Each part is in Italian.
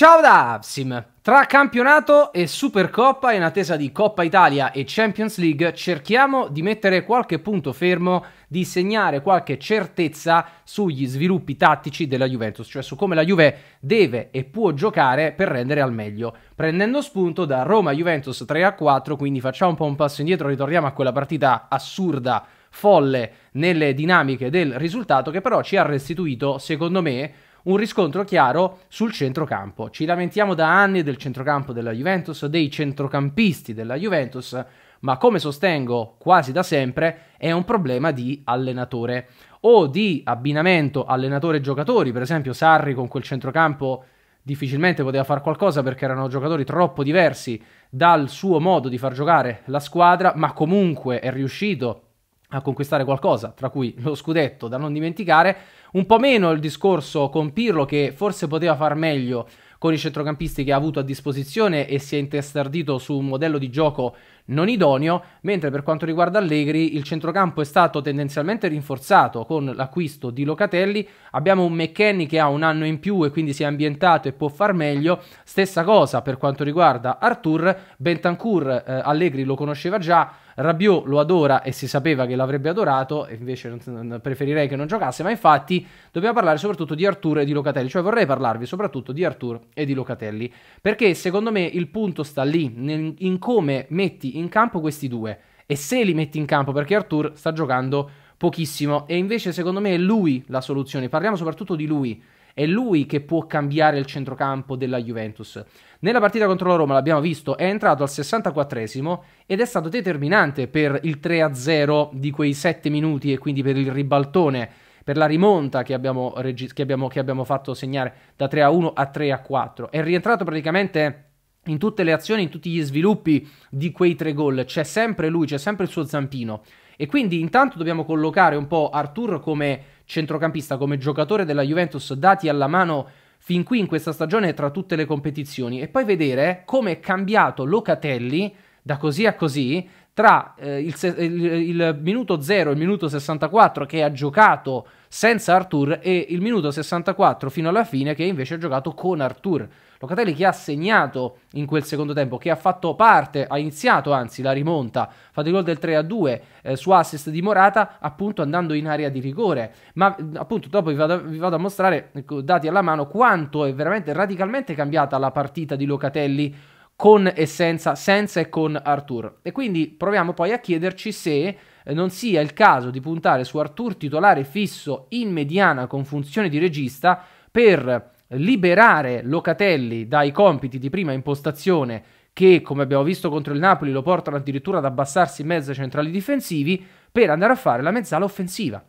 Ciao da Absim! Tra campionato e Supercoppa, in attesa di Coppa Italia e Champions League, cerchiamo di mettere qualche punto fermo, di segnare qualche certezza sugli sviluppi tattici della Juventus, cioè su come la Juve deve e può giocare per rendere al meglio, prendendo spunto da Roma-Juventus 3-4, quindi facciamo un po' un passo indietro, ritorniamo a quella partita assurda, folle, nelle dinamiche del risultato, che però ci ha restituito, secondo me, un riscontro chiaro sul centrocampo. Ci lamentiamo da anni del centrocampo della Juventus, dei centrocampisti della Juventus, ma come sostengo quasi da sempre è un problema di allenatore o di abbinamento allenatore-giocatori. Per esempio Sarri con quel centrocampo difficilmente poteva fare qualcosa perché erano giocatori troppo diversi dal suo modo di far giocare la squadra, ma comunque è riuscito a conquistare qualcosa, tra cui lo scudetto da non dimenticare. Un po' meno il discorso con Pirlo, che forse poteva far meglio con i centrocampisti che ha avuto a disposizione e si è intestardito su un modello di gioco non idoneo, mentre per quanto riguarda Allegri il centrocampo è stato tendenzialmente rinforzato con l'acquisto di Locatelli. Abbiamo un McKennie che ha un anno in più e quindi si è ambientato e può far meglio, stessa cosa per quanto riguarda Arthur. Bentancur Allegri lo conosceva già, Rabiot lo adora e si sapeva che l'avrebbe adorato, e invece preferirei che non giocasse, ma infatti dobbiamo parlare soprattutto di Arthur e di Locatelli, cioè vorrei parlarvi soprattutto di Arthur e di Locatelli, perché secondo me il punto sta lì, in come metti in campo questi due, e se li metti in campo, perché Arthur sta giocando pochissimo e invece secondo me è lui la soluzione. Parliamo soprattutto di lui, è lui che può cambiare il centrocampo della Juventus. Nella partita contro la Roma, l'abbiamo visto, è entrato al 64esimo ed è stato determinante per il 3-0 di quei 7 minuti e quindi per il ribaltone, per la rimonta che abbiamo fatto segnare da 3-1 a 3-4. È rientrato praticamente in tutte le azioni, in tutti gli sviluppi di quei tre gol. C'è sempre lui, c'è sempre il suo zampino. E quindi intanto dobbiamo collocare un po' Arthur come centrocampista, come giocatore della Juventus, dati alla mano fin qui in questa stagione tra tutte le competizioni, e poi vedere come è cambiato Locatelli da così a così tra il minuto 0 e il minuto 64 che ha giocato senza Arthur e il minuto 64 fino alla fine che invece ha giocato con Arthur. Locatelli che ha segnato in quel secondo tempo, che ha fatto parte, ha iniziato anzi la rimonta, ha fatto il gol del 3-2 su assist di Morata, appunto andando in area di rigore. Ma appunto dopo vi vado a mostrare, dati alla mano, quanto è veramente radicalmente cambiata la partita di Locatelli con e senza e con Arthur. E quindi proviamo poi a chiederci se non sia il caso di puntare su Arthur titolare fisso in mediana con funzione di regista per liberare Locatelli dai compiti di prima impostazione che, come abbiamo visto contro il Napoli, lo portano addirittura ad abbassarsi in mezzo ai centrali difensivi per andare a fare la mezzala offensiva.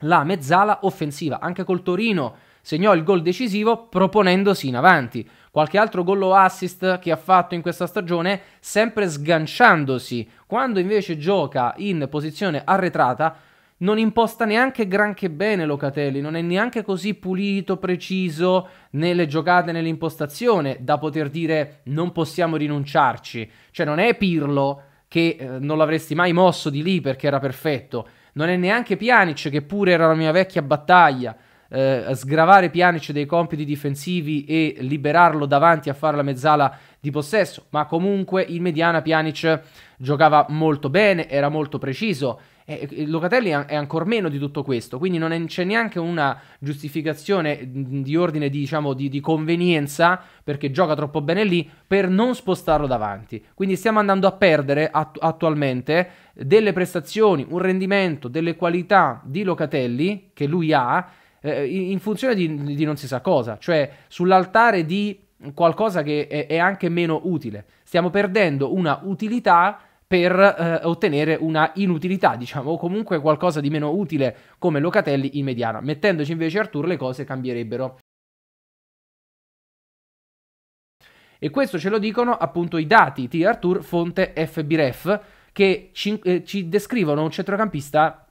La mezzala offensiva, anche col Torino segnò il gol decisivo proponendosi in avanti. Qualche altro gol o assist che ha fatto in questa stagione, sempre sganciandosi. Quando invece gioca in posizione arretrata non imposta neanche granché bene Locatelli, non è neanche così pulito, preciso nelle giocate, nell'impostazione, da poter dire non possiamo rinunciarci. Cioè non è Pirlo che non l'avresti mai mosso di lì perché era perfetto, non è neanche Pjanic che pure era la mia vecchia battaglia. Sgravare Pjanic dei compiti difensivi e liberarlo davanti a fare la mezzala di possesso, ma comunque in mediana Pjanic giocava molto bene, era molto preciso, e Locatelli è ancora meno di tutto questo, quindi non c'è neanche una giustificazione di ordine di convenienza, perché gioca troppo bene lì, per non spostarlo davanti. Quindi stiamo andando a perdere attualmente delle prestazioni, un rendimento, delle qualità di Locatelli che lui ha in funzione di non si sa cosa, cioè sull'altare di qualcosa che è anche meno utile. Stiamo perdendo una utilità per ottenere una inutilità, diciamo, o comunque qualcosa di meno utile come Locatelli in mediana. Mettendoci invece Arthur le cose cambierebbero. E questo ce lo dicono appunto i dati di Arthur, fonte FBREF, che ci descrivono un centrocampista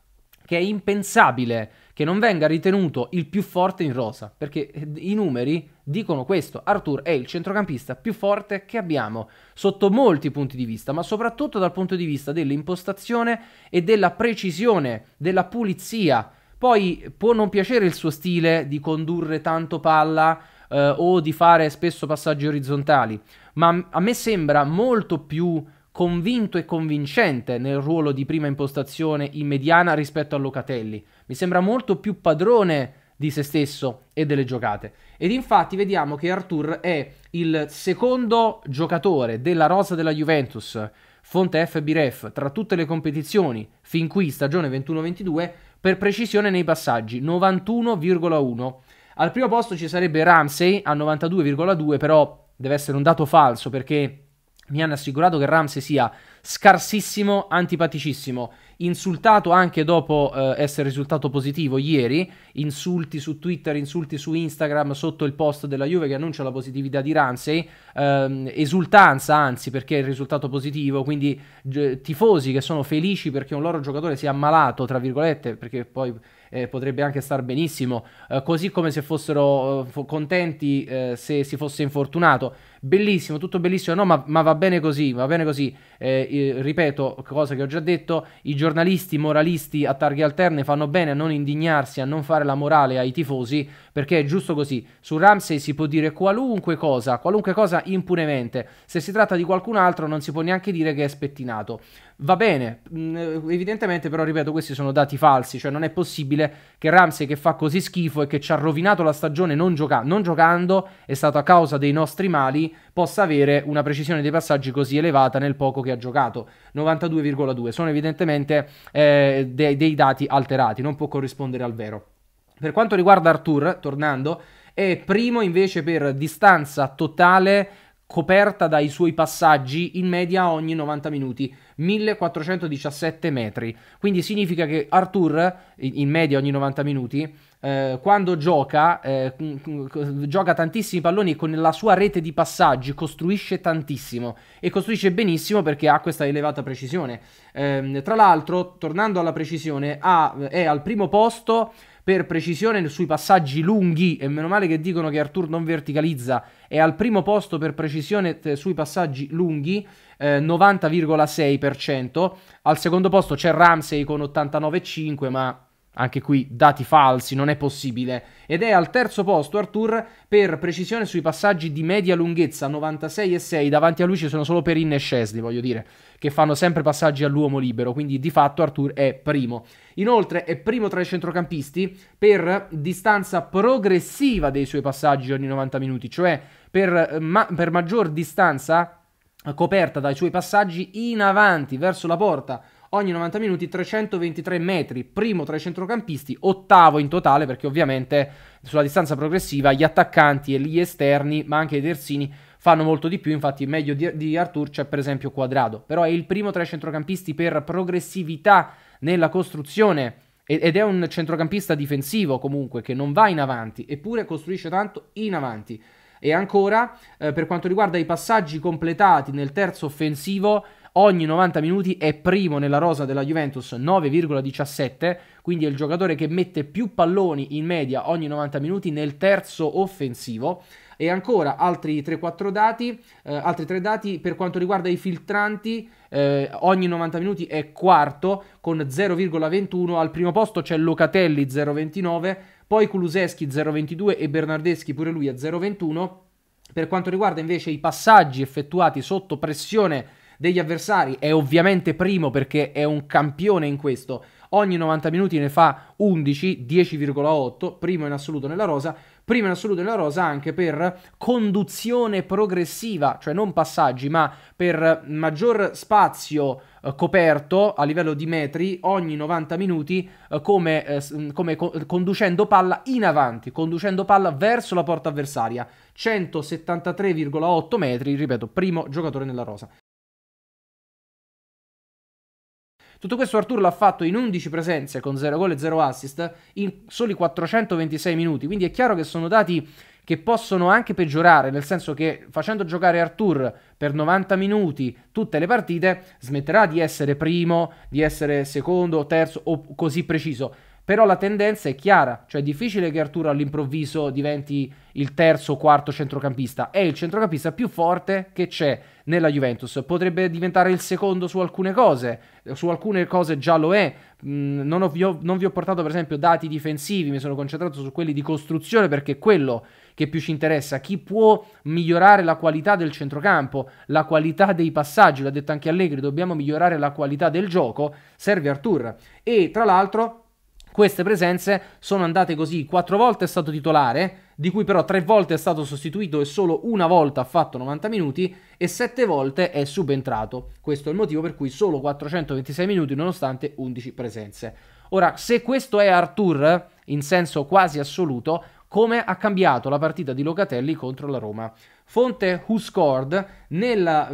che è impensabile che non venga ritenuto il più forte in rosa, perché i numeri dicono questo. Arthur è il centrocampista più forte che abbiamo sotto molti punti di vista, ma soprattutto dal punto di vista dell'impostazione e della precisione, della pulizia. Poi può non piacere il suo stile di condurre tanto palla, o di fare spesso passaggi orizzontali, ma a me sembra molto più convinto e convincente nel ruolo di prima impostazione in mediana rispetto a Locatelli. Mi sembra molto più padrone di se stesso e delle giocate, ed infatti vediamo che Arthur è il secondo giocatore della rosa della Juventus, fonte FBREF, tra tutte le competizioni fin qui stagione 21-22 per precisione nei passaggi, 91,1. Al primo posto ci sarebbe Ramsey a 92,2, però deve essere un dato falso perché mi hanno assicurato che Ramsey sia scarsissimo, antipaticissimo, insultato anche dopo essere risultato positivo ieri, insulti su Twitter, insulti su Instagram sotto il post della Juve che annuncia la positività di Ramsey, esultanza anzi perché è il risultato positivo, quindi tifosi che sono felici perché un loro giocatore si è ammalato, tra virgolette, perché poi potrebbe anche star benissimo, così come se fossero contenti se si fosse infortunato. Bellissimo, tutto bellissimo, no, ma va bene così, va bene così. Ripeto, cosa che ho già detto, i giornalisti moralisti a targhe alterne fanno bene a non indignarsi, a non fare la morale ai tifosi, perché è giusto così. Su Ramsey si può dire qualunque cosa impunemente. Se si tratta di qualcun altro non si può neanche dire che è spettinato. Va bene, evidentemente però, ripeto, questi sono dati falsi, cioè non è possibile che Ramsey, che fa così schifo e che ci ha rovinato la stagione non giocando, è stato a causa dei nostri mali, possa avere una precisione dei passaggi così elevata nel poco che ha giocato. 92,2 sono evidentemente dei dati alterati, non può corrispondere al vero. Per quanto riguarda Arthur, tornando, è primo invece per distanza totale coperta dai suoi passaggi in media ogni 90 minuti, 1417 metri, quindi significa che Arthur in media ogni 90 minuti quando gioca gioca tantissimi palloni e con la sua rete di passaggi costruisce tantissimo e costruisce benissimo perché ha questa elevata precisione. Tra l'altro, tornando alla precisione, è al primo posto per precisione sui passaggi lunghi, e meno male che dicono che Arthur non verticalizza, è al primo posto per precisione sui passaggi lunghi, 90,6%, al secondo posto c'è Ramsey con 89,5%, ma anche qui dati falsi, non è possibile, ed è al terzo posto Arthur per precisione sui passaggi di media lunghezza, 96,6%, davanti a lui ci sono solo Perin e Chesley, voglio dire, che fanno sempre passaggi all'uomo libero, quindi di fatto Arthur è primo. Inoltre è primo tra i centrocampisti per distanza progressiva dei suoi passaggi ogni 90 minuti, cioè per maggior distanza coperta dai suoi passaggi in avanti verso la porta ogni 90 minuti, 323 metri, primo tra i centrocampisti, ottavo in totale perché ovviamente sulla distanza progressiva gli attaccanti e gli esterni, ma anche i terzini, fanno molto di più, infatti meglio di Arthur c'è per esempio Quadrado, però è il primo tra i centrocampisti per progressività nella costruzione ed è un centrocampista difensivo comunque che non va in avanti, eppure costruisce tanto in avanti. E ancora per quanto riguarda i passaggi completati nel terzo offensivo, ogni 90 minuti è primo nella rosa della Juventus, 9,17, quindi è il giocatore che mette più palloni in media ogni 90 minuti nel terzo offensivo. E ancora altri 3-4 dati, per quanto riguarda i filtranti, ogni 90 minuti è quarto con 0,21, al primo posto c'è Locatelli 0,29, poi Kulusevski 0,22 e Bernardeschi pure lui a 0,21. Per quanto riguarda invece i passaggi effettuati sotto pressione degli avversari è ovviamente primo perché è un campione in questo, ogni 90 minuti ne fa 11, 10,8, primo in assoluto nella rosa. Primo in assoluto nella rosa anche per conduzione progressiva, cioè non passaggi ma per maggior spazio coperto a livello di metri ogni 90 minuti conducendo palla in avanti, conducendo palla verso la porta avversaria, 173,8 metri, ripeto, primo giocatore nella rosa. Tutto questo Arthur l'ha fatto in 11 presenze con 0 gol e 0 assist in soli 426 minuti, quindi è chiaro che sono dati che possono anche peggiorare, nel senso che facendo giocare Arthur per 90 minuti tutte le partite smetterà di essere primo, di essere secondo, terzo o così preciso. però la tendenza è chiara, cioè è difficile che Arthur all'improvviso diventi il terzo o quarto centrocampista, è il centrocampista più forte che c'è nella Juventus, potrebbe diventare il secondo su alcune cose già lo è, non vi ho portato per esempio dati difensivi, mi sono concentrato su quelli di costruzione perché è quello che più ci interessa, chi può migliorare la qualità del centrocampo, la qualità dei passaggi, l'ha detto anche Allegri, dobbiamo migliorare la qualità del gioco, serve Arthur. E tra l'altro queste presenze sono andate così, 4 volte è stato titolare, di cui però 3 volte è stato sostituito e solo una volta ha fatto 90 minuti e 7 volte è subentrato. Questo è il motivo per cui solo 426 minuti nonostante 11 presenze. Ora, se questo è Arthur, in senso quasi assoluto, come ha cambiato la partita di Locatelli contro la Roma? Fonte Who Scored, nella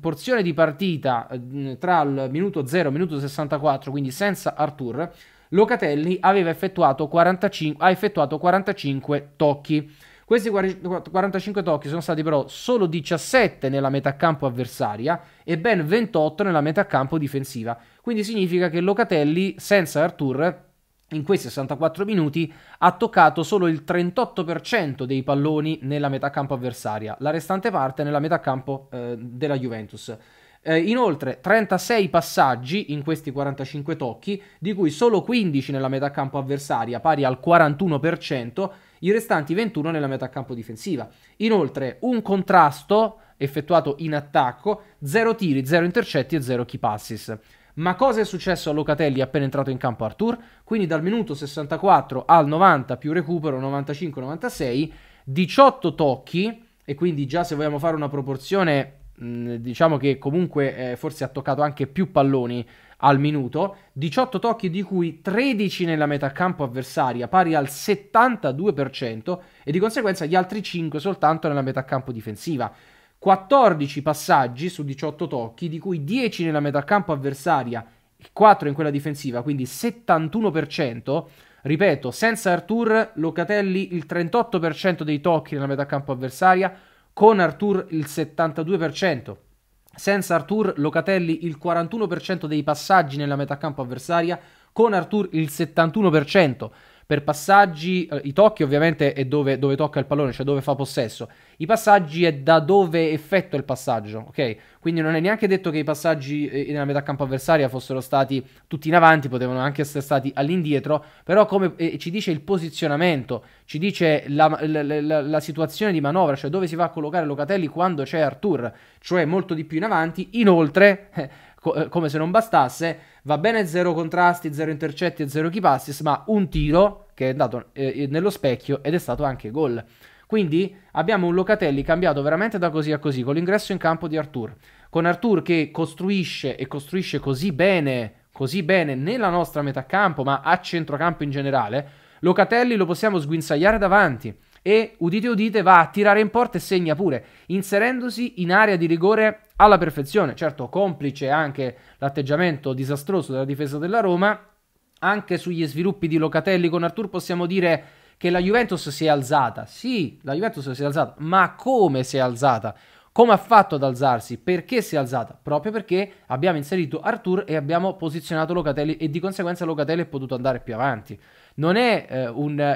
porzione di partita tra il minuto 0 e il minuto 64, quindi senza Arthur, Locatelli ha effettuato 45 tocchi. Questi 45 tocchi sono stati però solo 17 nella metà campo avversaria e ben 28 nella metà campo difensiva. Quindi significa che Locatelli, senza Arthur, in questi 64 minuti ha toccato solo il 38% dei palloni nella metà campo avversaria, la restante parte nella metà campo della Juventus. Inoltre 36 passaggi in questi 45 tocchi, di cui solo 15 nella metà campo avversaria, pari al 41%, i restanti 21 nella metà campo difensiva. Inoltre un contrasto effettuato in attacco, 0 tiri, 0 intercetti e 0 key passes. Ma cosa è successo a Locatelli appena entrato in campo Arthur? Quindi dal minuto 64 al 90 più recupero 95-96, 18 tocchi, e quindi già se vogliamo fare una proporzione diciamo che comunque forse ha toccato anche più palloni al minuto, 18 tocchi di cui 13 nella metà campo avversaria, pari al 72%, e di conseguenza gli altri 5 soltanto nella metà campo difensiva. 14 passaggi su 18 tocchi, di cui 10 nella metà campo avversaria e 4 in quella difensiva, quindi 71%. Ripeto, senza Arthur Locatelli il 38% dei tocchi nella metà campo avversaria, con Arthur il 72%, senza Arthur Locatelli il 41% dei passaggi nella metà campo avversaria, con Arthur il 71%, per passaggi, i tocchi ovviamente è dove tocca il pallone, cioè dove fa possesso, i passaggi è da dove effettua il passaggio, ok? Quindi non è neanche detto che i passaggi nella metà campo avversaria fossero stati tutti in avanti, potevano anche essere stati all'indietro, però come ci dice il posizionamento, ci dice la situazione di manovra, cioè dove si va a collocare Locatelli quando c'è Arthur, cioè molto di più in avanti. Inoltre, come se non bastasse, va bene 0 contrasti, 0 intercetti e 0 key passes, ma un tiro che è andato nello specchio ed è stato anche gol. Quindi abbiamo un Locatelli cambiato veramente da così a così, con l'ingresso in campo di Arthur, con Arthur che costruisce così bene nella nostra metà campo, ma a centrocampo in generale. Locatelli lo possiamo sguinzagliare davanti e, udite udite, va a tirare in porta e segna pure, inserendosi in area di rigore alla perfezione. Certo, complice anche l'atteggiamento disastroso della difesa della Roma. Anche sugli sviluppi di Locatelli con Arthur possiamo dire che la Juventus si è alzata. Sì, la Juventus si è alzata, ma come si è alzata? Come ha fatto ad alzarsi? Perché si è alzata? Proprio perché abbiamo inserito Arthur e abbiamo posizionato Locatelli, e di conseguenza Locatelli è potuto andare più avanti. Non è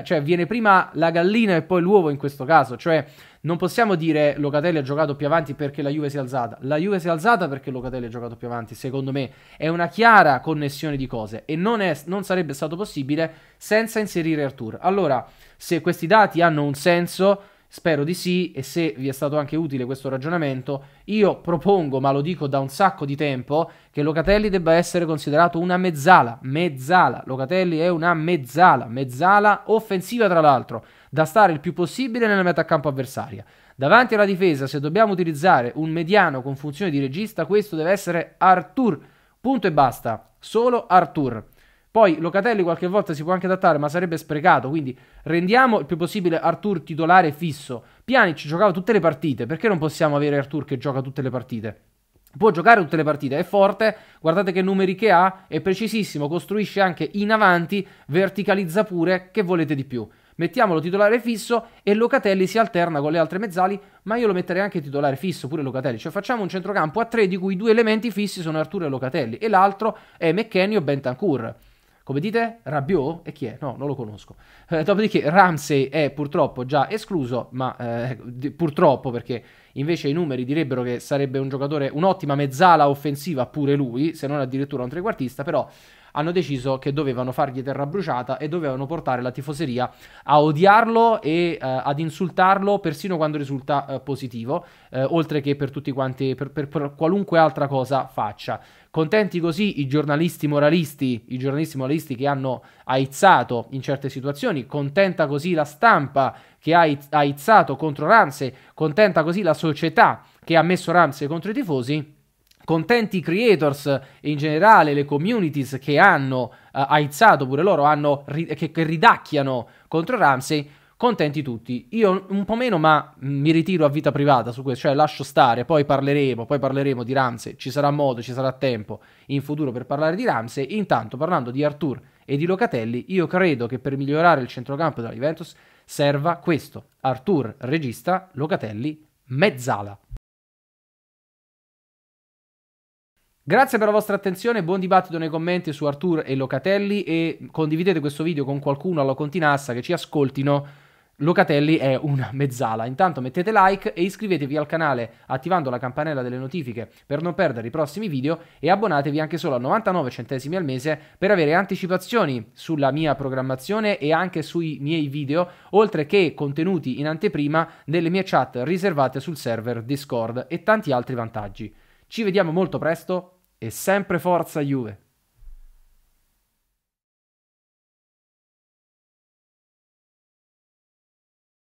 cioè viene prima la gallina e poi l'uovo in questo caso, cioè non possiamo dire Locatelli ha giocato più avanti perché la Juve si è alzata. La Juve si è alzata perché Locatelli ha giocato più avanti, secondo me. È una chiara connessione di cose e non sarebbe stato possibile senza inserire Arthur. Allora, se questi dati hanno un senso, spero di sì, e se vi è stato anche utile questo ragionamento, io propongo, ma lo dico da un sacco di tempo, che Locatelli debba essere considerato una mezzala, Locatelli è una mezzala offensiva tra l'altro, da stare il più possibile nella metà campo avversaria. Davanti alla difesa, se dobbiamo utilizzare un mediano con funzione di regista, questo deve essere Arthur, punto e basta, solo Arthur. Poi Locatelli qualche volta si può anche adattare, ma sarebbe sprecato, quindi rendiamo il più possibile Arthur titolare fisso. Pjanic giocava tutte le partite, perché non possiamo avere Arthur che gioca tutte le partite? Può giocare tutte le partite, è forte, guardate che numeri che ha, è precisissimo, costruisce anche in avanti, verticalizza pure, che volete di più? Mettiamolo titolare fisso e Locatelli si alterna con le altre mezzali, ma io lo metterei anche titolare fisso pure Locatelli, cioè facciamo un centrocampo a 3 di cui 2 elementi fissi sono Arthur e Locatelli e l'altro è McKennie o Bentancur. Come dite? Rabiot? E chi è? No, non lo conosco. Dopodiché Ramsey è purtroppo già escluso, ma purtroppo, perché invece i numeri direbbero che sarebbe un giocatore, un'ottima mezzala offensiva pure lui, se non addirittura un trequartista, però hanno deciso che dovevano fargli terra bruciata e dovevano portare la tifoseria a odiarlo e ad insultarlo persino quando risulta positivo, oltre che per tutti quanti, per qualunque altra cosa faccia. Contenti così i giornalisti moralisti che hanno aizzato in certe situazioni, contenta così la stampa che ha aizzato contro Ramsey, contenta così la società che ha messo Ramsey contro i tifosi, contenti i creators e in generale le communities che hanno aizzato pure loro, che ridacchiano contro Ramsey, contenti tutti. Io un po' meno, ma mi ritiro a vita privata su questo, cioè lascio stare, poi parleremo di Ramsey, ci sarà modo, ci sarà tempo in futuro per parlare di Ramsey. Intanto, parlando di Arthur e di Locatelli, io credo che per migliorare il centrocampo della Juventus serva questo: Arthur regista, Locatelli mezzala. Grazie per la vostra attenzione, buon dibattito nei commenti su Arthur e Locatelli, e condividete questo video con qualcuno alla Continassa che ci ascoltino. Locatelli è una mezzala. Intanto mettete like e iscrivetevi al canale attivando la campanella delle notifiche per non perdere i prossimi video, e abbonatevi anche solo a 99 centesimi al mese per avere anticipazioni sulla mia programmazione e anche sui miei video, oltre che contenuti in anteprima nelle mie chat riservate sul server Discord e tanti altri vantaggi. Ci vediamo molto presto e sempre forza Juve!